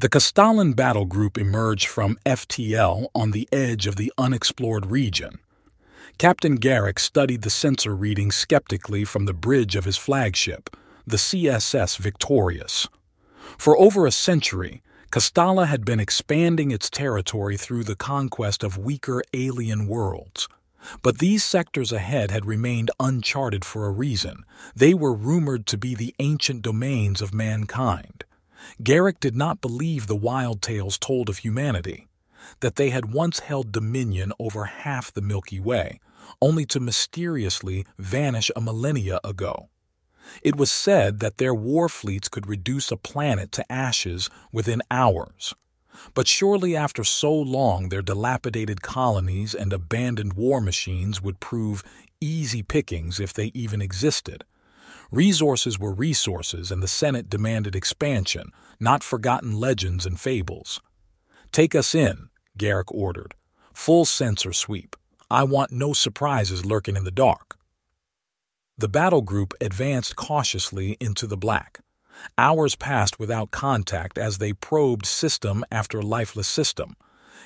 The Castalan battle group emerged from FTL on the edge of the unexplored region. Captain Garrick studied the sensor readings skeptically from the bridge of his flagship, the CSS Victorious. For over a century, Castala had been expanding its territory through the conquest of weaker alien worlds. But these sectors ahead had remained uncharted for a reason. They were rumored to be the ancient domains of mankind. Garrick did not believe the wild tales told of humanity, that they had once held dominion over half the Milky Way, only to mysteriously vanish a millennia ago. It was said that their war fleets could reduce a planet to ashes within hours. But surely after so long their dilapidated colonies and abandoned war machines would prove easy pickings if they even existed. Resources were resources, and the Senate demanded expansion, not forgotten legends and fables. "Take us in," Garrick ordered. "Full sensor sweep. I want no surprises lurking in the dark." The battle group advanced cautiously into the black. Hours passed without contact as they probed system after lifeless system.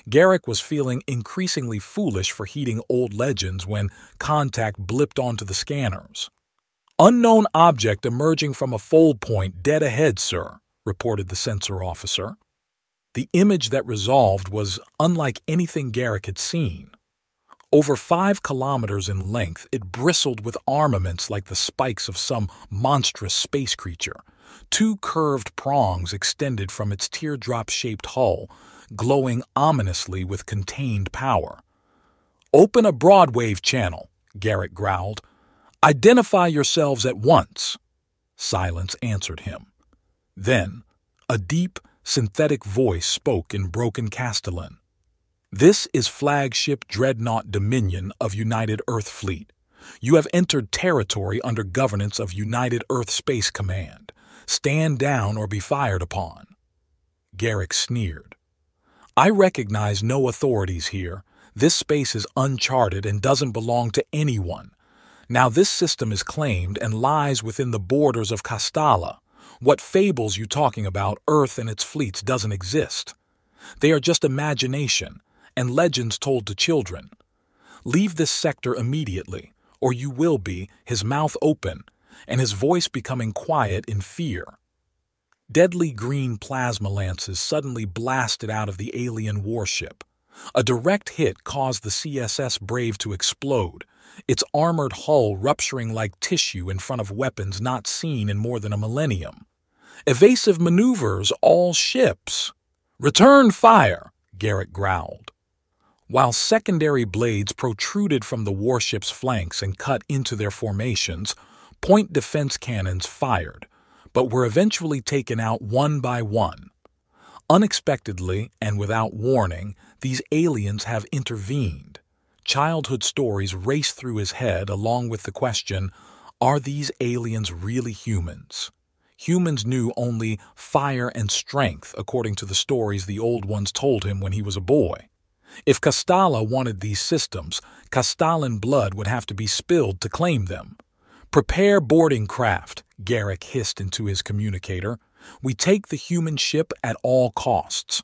Garrick was feeling increasingly foolish for heeding old legends when contact blipped onto the scanners. "Unknown object emerging from a fold point dead ahead, sir," reported the sensor officer. The image that resolved was unlike anything Garrick had seen. Over 5 kilometers in length, it bristled with armaments like the spikes of some monstrous space creature. Two curved prongs extended from its teardrop-shaped hull, glowing ominously with contained power. "Open a broadwave channel," Garrick growled. "Identify yourselves at once." Silence answered him. Then, a deep, synthetic voice spoke in broken Castellan. "This is flagship dreadnought Dominion of United Earth Fleet. You have entered territory under governance of United Earth Space Command. Stand down or be fired upon." Garrick sneered. "I recognize no authorities here. This space is uncharted and doesn't belong to anyone. Now this system is claimed and lies within the borders of Castala. What fables you talking about? Earth and its fleets doesn't exist. They are just imagination and legends told to children. Leave this sector immediately, or you will be," his mouth open and his voice becoming quiet in fear. Deadly green plasma lances suddenly blasted out of the alien warship. A direct hit caused the CSS Brave to explode, its armored hull rupturing like tissue in front of weapons not seen in more than a millennium. "Evasive maneuvers, all ships. Return fire," Garrick growled. While secondary blades protruded from the warship's flanks and cut into their formations, point defense cannons fired, but were eventually taken out one by one. Unexpectedly and without warning, these aliens have intervened. Childhood stories raced through his head along with the question, are these aliens really humans? Humans knew only fire and strength according to the stories the old ones told him when he was a boy. If Castala wanted these systems, Castalan blood would have to be spilled to claim them. "Prepare boarding craft," Garrick hissed into his communicator. "We take the human ship at all costs."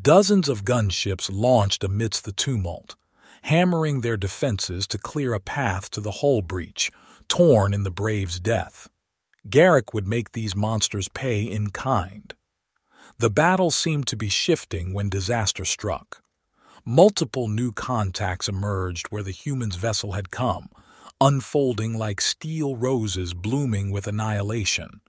Dozens of gunships launched amidst the tumult, hammering their defenses to clear a path to the hull breach, torn in the Brave's death. Garrick would make these monsters pay in kind. The battle seemed to be shifting when disaster struck. Multiple new contacts emerged where the human's vessel had come, unfolding like steel roses blooming with annihilation.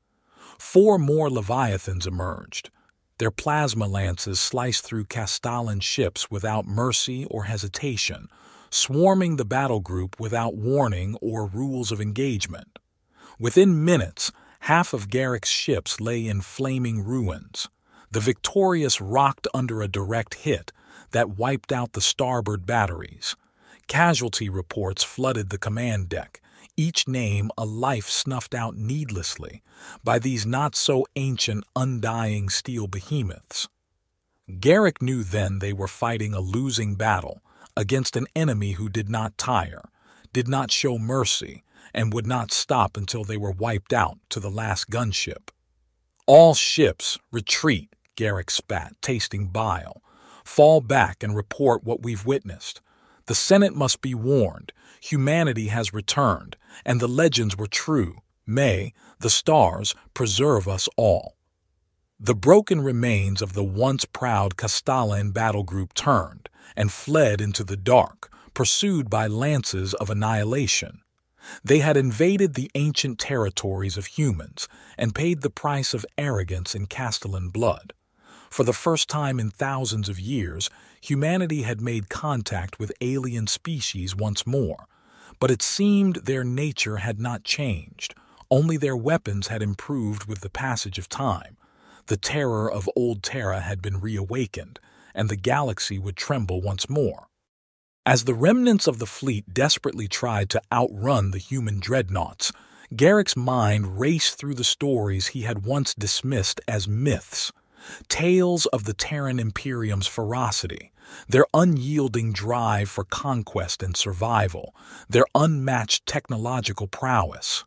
4 more Leviathans emerged. Their plasma lances sliced through Castalan ships without mercy or hesitation, swarming the battle group without warning or rules of engagement. Within minutes, half of Garrick's ships lay in flaming ruins. The Victorious rocked under a direct hit that wiped out the starboard batteries. Casualty reports flooded the command deck, each name a life snuffed out needlessly by these not-so-ancient, undying steel behemoths. Garrick knew then they were fighting a losing battle against an enemy who did not tire, did not show mercy, and would not stop until they were wiped out to the last gunship. "All ships, retreat," Garrick spat, tasting bile. Fall back and report what we've witnessed. The Senate must be warned. Humanity has returned, and the legends were true. May the stars preserve us all. The broken remains of the once proud Castala and battle group turned and fled into the dark, pursued by lances of annihilation. They had invaded the ancient territories of humans and paid the price of arrogance in Castellan blood. For the first time in thousands of years, humanity had made contact with alien species once more, but it seemed their nature had not changed, only their weapons had improved with the passage of time. The terror of old Terra had been reawakened, and the galaxy would tremble once more. As the remnants of the fleet desperately tried to outrun the human dreadnoughts, Garrick's mind raced through the stories he had once dismissed as myths. Tales of the Terran Imperium's ferocity, their unyielding drive for conquest and survival, their unmatched technological prowess.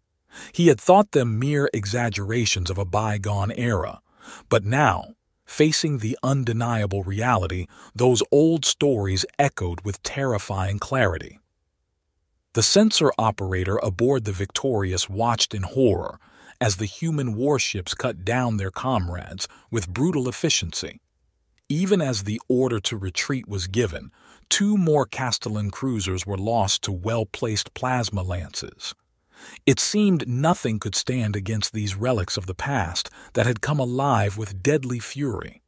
He had thought them mere exaggerations of a bygone era, but now, facing the undeniable reality, those old stories echoed with terrifying clarity. The sensor operator aboard the Victorious watched in horror as the human warships cut down their comrades with brutal efficiency. Even as the order to retreat was given, two more Castellan cruisers were lost to well-placed plasma lances. It seemed nothing could stand against these relics of the past that had come alive with deadly fury.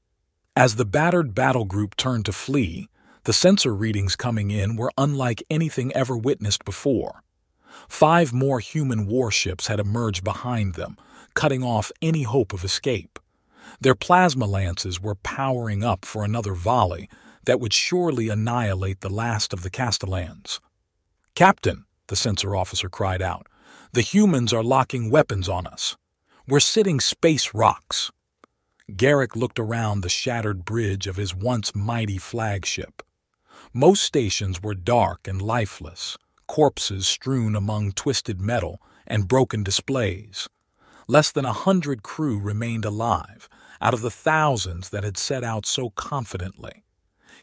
As the battered battle group turned to flee, the sensor readings coming in were unlike anything ever witnessed before. 5 more human warships had emerged behind them, cutting off any hope of escape. Their plasma lances were powering up for another volley that would surely annihilate the last of the Castellans. "Captain," the sensor officer cried out, "the humans are locking weapons on us. We're sitting space rocks." Garrick looked around the shattered bridge of his once mighty flagship. Most stations were dark and lifeless, corpses strewn among twisted metal and broken displays. Less than 100 crew remained alive, out of the thousands that had set out so confidently.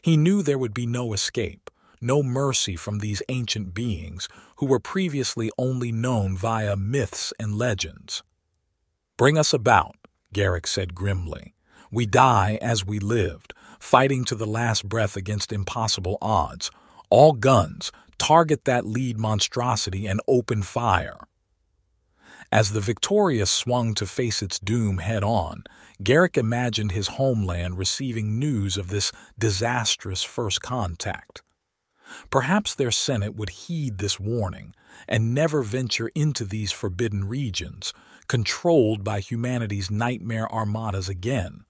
He knew there would be no escape, no mercy from these ancient beings who were previously only known via myths and legends. "Bring us about," Garrick said grimly. "We die as we lived, fighting to the last breath against impossible odds. All guns, target that lead monstrosity and open fire." As the Victorious swung to face its doom head-on, Garrick imagined his homeland receiving news of this disastrous first contact. Perhaps their Senate would heed this warning and never venture into these forbidden regions, controlled by humanity's nightmare armadas again.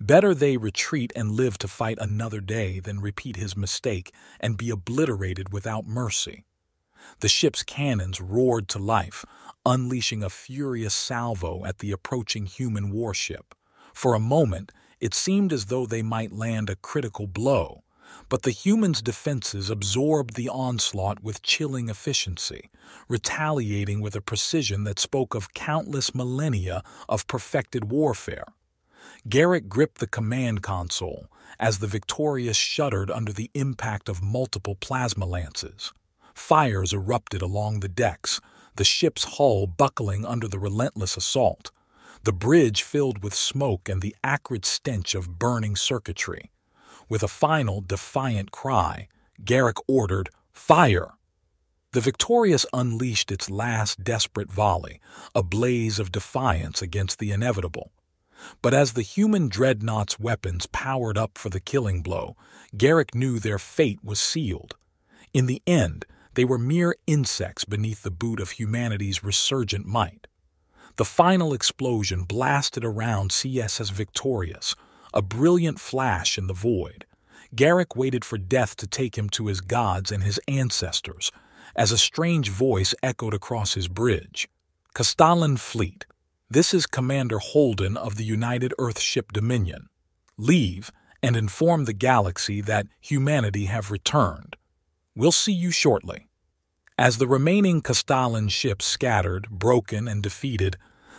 Better they retreat and live to fight another day than repeat his mistake and be obliterated without mercy. The ship's cannons roared to life, unleashing a furious salvo at the approaching human warship. For a moment, it seemed as though they might land a critical blow, but the humans' defenses absorbed the onslaught with chilling efficiency, retaliating with a precision that spoke of countless millennia of perfected warfare. Garrick gripped the command console as the Victorious shuddered under the impact of multiple plasma lances. Fires erupted along the decks, the ship's hull buckling under the relentless assault, the bridge filled with smoke and the acrid stench of burning circuitry. With a final defiant cry, Garrick ordered, "Fire!" The Victorious unleashed its last desperate volley, a blaze of defiance against the inevitable. But as the human dreadnought's weapons powered up for the killing blow, Garrick knew their fate was sealed. In the end, they were mere insects beneath the boot of humanity's resurgent might. The final explosion blasted around CSS Victorious, a brilliant flash in the void. Garrick waited for death to take him to his gods and his ancestors, as a strange voice echoed across his bridge. "Castellan Fleet, this is Commander Holden of the United Earth Ship Dominion. Leave and inform the galaxy that humanity have returned. We'll see you shortly." As the remaining Castellan ships scattered, broken, and defeated,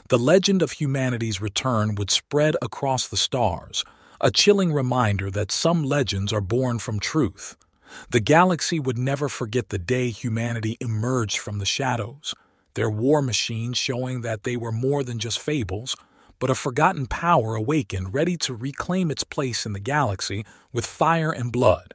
the legend of humanity's return would spread across the stars, a chilling reminder that some legends are born from truth. The galaxy would never forget the day humanity emerged from the shadows, their war machines showing that they were more than just fables, but a forgotten power awakened ready to reclaim its place in the galaxy with fire and blood.